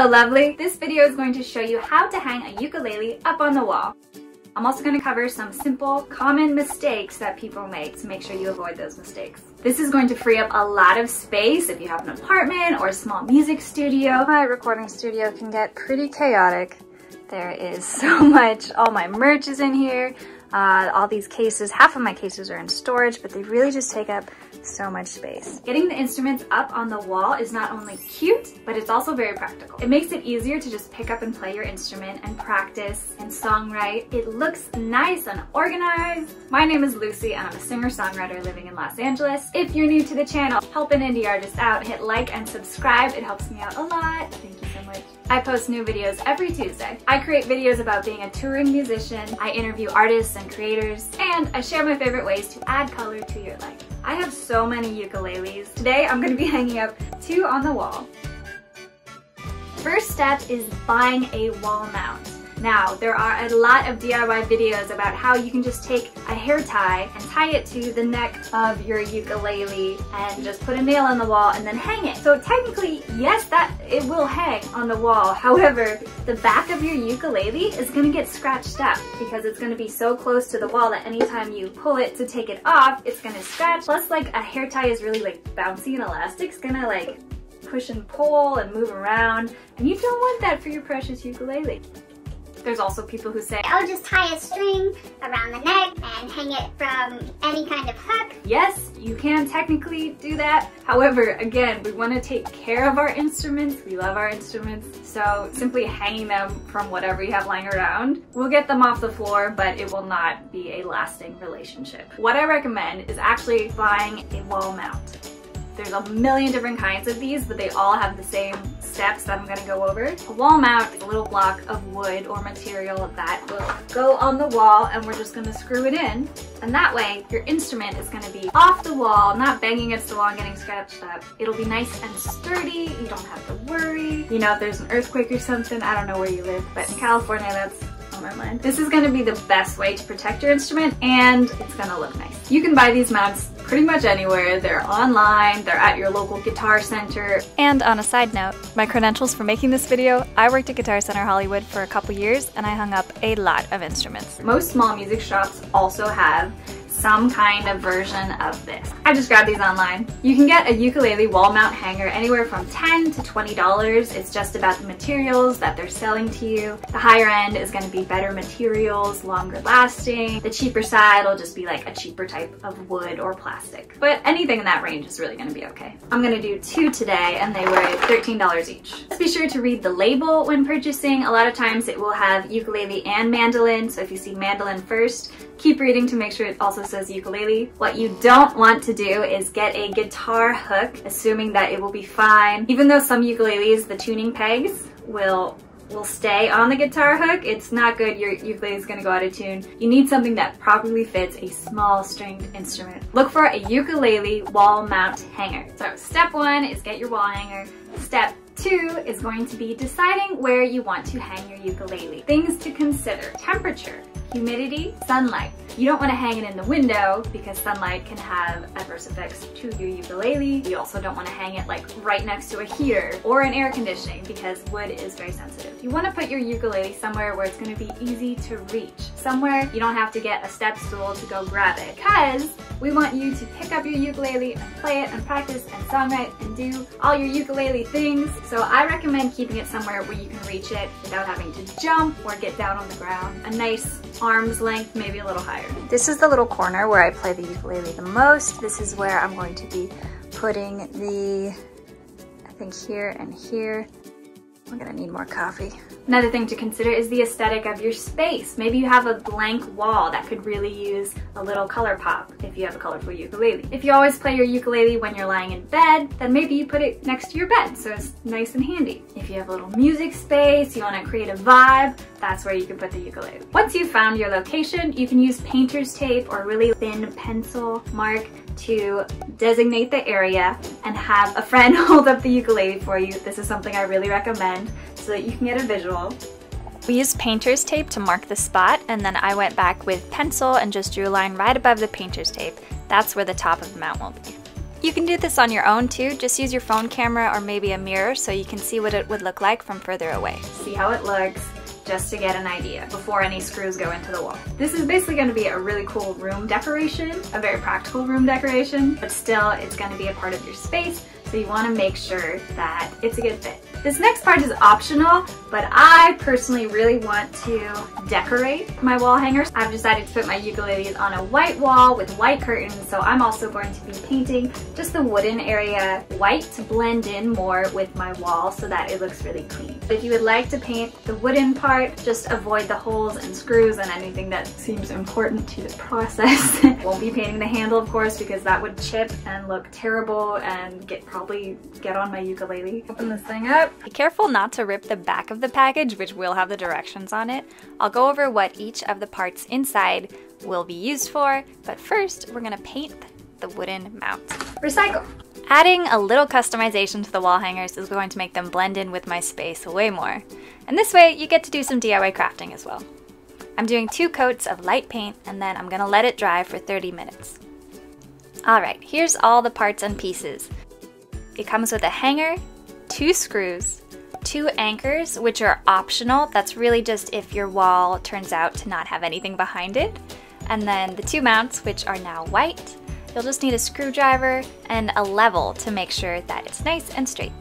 Hello lovely! This video is going to show you how to hang a ukulele up on the wall. I'm also going to cover some simple, common mistakes that people make, so make sure you avoid those mistakes. This is going to free up a lot of space if you have an apartment or a small music studio. My recording studio can get pretty chaotic. There is so much. All my merch is in here. All these cases, half of my cases are in storage, but they really just take up so much space. Getting the instruments up on the wall is not only cute, but it's also very practical. It makes it easier to just pick up and play your instrument and practice and songwrite. It looks nice and organized. My name is Lucy and I'm a singer-songwriter living in Los Angeles. If you're new to the channel, help an indie artist out. Hit like and subscribe. It helps me out a lot. Thank you so much. I post new videos every Tuesday. I create videos about being a touring musician. I interview artists and creators, and I share my favorite ways to add color to your life. I have so many ukuleles. Today I'm going to be hanging up 2 on the wall. First step is buying a wall mount. Now, there are a lot of DIY videos about how you can just take a hair tie and tie it to the neck of your ukulele and just put a nail on the wall and then hang it. So technically, yes, it will hang on the wall. However, the back of your ukulele is going to get scratched up because it's going to be so close to the wall that anytime you pull it to take it off, it's going to scratch. Plus, like, a hair tie is really, like, bouncy and elastic. It's going to, like, push and pull and move around. And you don't want that for your precious ukulele. There's also people who say, oh, just tie a string around the neck and hang it from any kind of hook. Yes, you can technically do that. However, again, we want to take care of our instruments. We love our instruments. So simply hanging them from whatever you have lying around will get them off the floor, but it will not be a lasting relationship. What I recommend is actually buying a wall mount. There's a million different kinds of these, but they all have the same steps that I'm going to go over. A wall mount is a little block of wood or material that will go on the wall, and we're just going to screw it in. And that way, your instrument is going to be off the wall, not banging against the wall and getting scratched up. It'll be nice and sturdy. You don't have to worry. You know, if there's an earthquake or something, I don't know where you live, but in California, that's on my mind. This is going to be the best way to protect your instrument, and it's going to look nice. You can buy these mounts pretty much anywhere. They're online, they're at your local Guitar Center. And on a side note, my credentials for making this video, I worked at Guitar Center Hollywood for a couple years and I hung up a lot of instruments. Most small music shops also have some kind of version of this. I just grabbed these online. You can get a ukulele wall mount hanger anywhere from $10 to $20. It's just about the materials that they're selling to you. The higher end is going to be better materials, longer lasting. The cheaper side will just be like a cheaper type of wood or plastic. But anything in that range is really going to be okay. I'm going to do 2 today and they were $13 each. Just be sure to read the label when purchasing. A lot of times it will have ukulele and mandolin, so if you see mandolin first, keep reading to make sure it also says ukulele. What you don't want to do is get a guitar hook, assuming that it will be fine. Even though some ukuleles, the tuning pegs will stay on the guitar hook, it's not good. Your ukulele is going to go out of tune. You need something that properly fits a small stringed instrument. Look for a ukulele wall mount hanger. So step 1 is get your wall hanger. Step 2 is going to be deciding where you want to hang your ukulele. Things to consider: temperature, humidity, sunlight. You don't want to hang it in the window because sunlight can have adverse effects to your ukulele. You also don't want to hang it like right next to a heater or an air conditioning because wood is very sensitive. You want to put your ukulele somewhere where it's going to be easy to reach. Somewhere you don't have to get a step stool to go grab it, because we want you to pick up your ukulele and play it and practice and songwrite and do all your ukulele things. So I recommend keeping it somewhere where you can reach it without having to jump or get down on the ground. A nice arm's length, maybe a little higher. This is the little corner where I play the ukulele the most. This is where I'm going to be putting the, I think, here and here. I'm gonna need more coffee. Another thing to consider is the aesthetic of your space. Maybe you have a blank wall that could really use a little color pop if you have a colorful ukulele. If you always play your ukulele when you're lying in bed, then maybe you put it next to your bed so it's nice and handy. If you have a little music space, you wanna create a vibe, that's where you can put the ukulele. Once you've found your location, you can use painter's tape or really thin pencil mark to designate the area and have a friend hold up the ukulele for you. This is something I really recommend so that you can get a visual. We used painter's tape to mark the spot, and then I went back with pencil and just drew a line right above the painter's tape. That's where the top of the mount will be. You can do this on your own too. Just use your phone camera or maybe a mirror so you can see what it would look like from further away. See how it looks, just to get an idea before any screws go into the wall. This is basically going to be a really cool room decoration, a very practical room decoration, but still it's going to be a part of your space, so you want to make sure that it's a good fit. This next part is optional, but I personally really want to decorate my wall hangers. I've decided to put my ukuleles on a white wall with white curtains, so I'm also going to be painting just the wooden area white to blend in more with my wall so that it looks really clean. If you would like to paint the wooden part, just avoid the holes and screws and anything that seems important to the process. Won't be painting the handle, of course, because that would chip and look terrible and probably get on my ukulele. Open this thing up. Be careful not to rip the back of the package, which will have the directions on it. I'll go over what each of the parts inside will be used for, but first we're gonna paint the wooden mount. Recycle. Adding a little customization to the wall hangers is going to make them blend in with my space way more. And this way you get to do some DIY crafting as well. I'm doing 2 coats of light paint and then I'm gonna let it dry for 30 minutes. All right, here's all the parts and pieces. It comes with a hanger, 2 screws, 2 anchors, which are optional. That's really just if your wall turns out to not have anything behind it. And then the 2 mounts, which are now white. You'll just need a screwdriver and a level to make sure that it's nice and straight.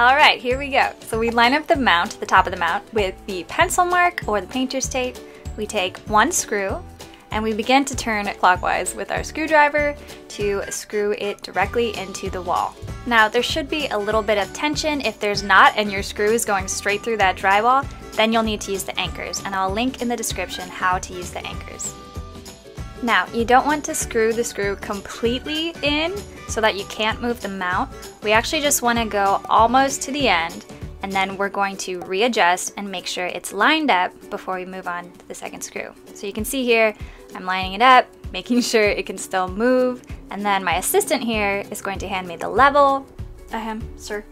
All right, here we go. So we line up the mount, the top of the mount, with the pencil mark or the painter's tape. We take 1 screw and we begin to turn it clockwise with our screwdriver to screw it directly into the wall. Now there should be a little bit of tension. If there's not and your screw is going straight through that drywall, then you'll need to use the anchors, and I'll link in the description how to use the anchors. Now you don't want to screw the screw completely in so that you can't move the mount. We actually just want to go almost to the end, and then we're going to readjust and make sure it's lined up before we move on to the 2nd screw. So you can see here I'm lining it up, making sure it can still move, and then my assistant here is going to hand me the level. Sir.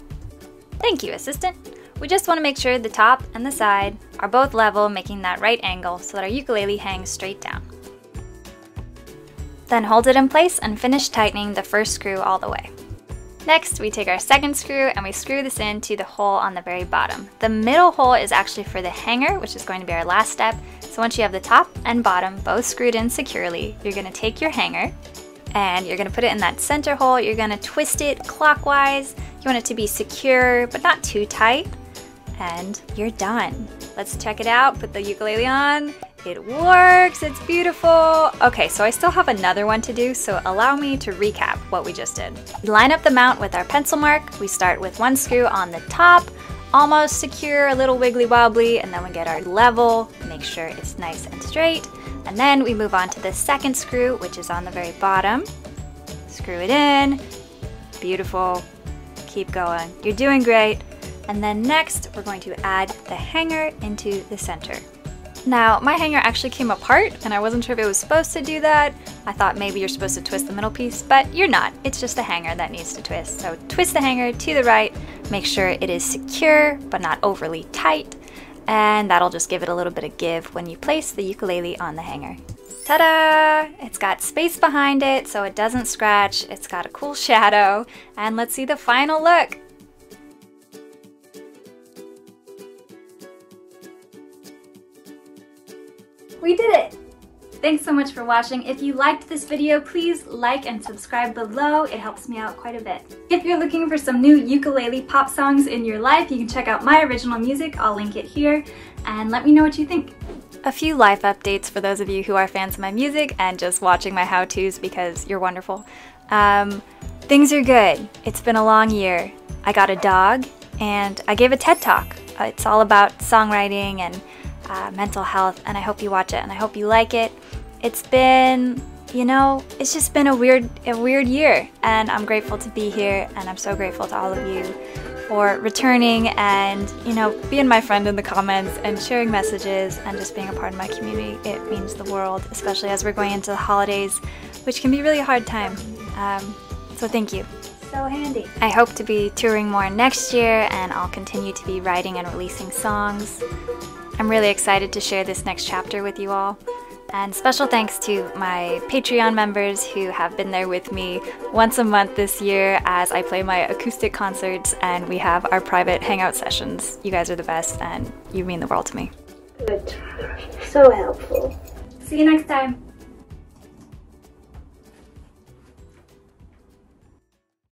Thank you, assistant. We just want to make sure the top and the side are both level, making that right angle so that our ukulele hangs straight down. Then hold it in place and finish tightening the 1st screw all the way. Next, we take our 2nd screw and we screw this into the hole on the very bottom. The middle hole is actually for the hanger, which is going to be our last step. So once you have the top and bottom both screwed in securely, you're going to take your hanger and you're going to put it in that center hole. You're going to twist it clockwise. You want it to be secure, but not too tight. And you're done. Let's check it out. Put the ukulele on. It works. It's beautiful. Okay, so I still have another one to do, so allow me to recap what we just did. We line up the mount with our pencil mark. We start with 1 screw on the top, almost secure, a little wiggly wobbly, and then we get our level, make sure it's nice and straight. And then we move on to the 2nd screw, which is on the very bottom. Screw it in. Beautiful. Keep going. You're doing great. And then next, we're going to add the hanger into the center. Now, my hanger actually came apart, and I wasn't sure if it was supposed to do that. I thought maybe you're supposed to twist the middle piece, but you're not. It's just the hanger that needs to twist. So twist the hanger to the right. Make sure it is secure, but not overly tight. And that'll just give it a little bit of give when you place the ukulele on the hanger. Ta-da! It's got space behind it so it doesn't scratch. It's got a cool shadow. And let's see the final look. We did it! Thanks so much for watching. If you liked this video, please like and subscribe below. It helps me out quite a bit. If you're looking for some new ukulele pop songs in your life, you can check out my original music. I'll link it here, and let me know what you think. A few life updates for those of you who are fans of my music and just watching my how-tos because you're wonderful. Things are good. It's been a long year. I got a dog and I gave a TED Talk. It's all about songwriting and mental health, and I hope you watch it and I hope you like it. It's been, you know, it's just been a weird year, and I'm grateful to be here, and I'm so grateful to all of you for returning and, you know, being my friend in the comments and sharing messages and just being a part of my community. It means the world, especially as we're going into the holidays, which can be really a hard time. So thank you. So handy. I hope to be touring more next year, and I'll continue to be writing and releasing songs. I'm really excited to share this next chapter with you all. And special thanks to my Patreon members who have been there with me once a month this year as I play my acoustic concerts and we have our private hangout sessions. You guys are the best and you mean the world to me. Good. So helpful. See you next time.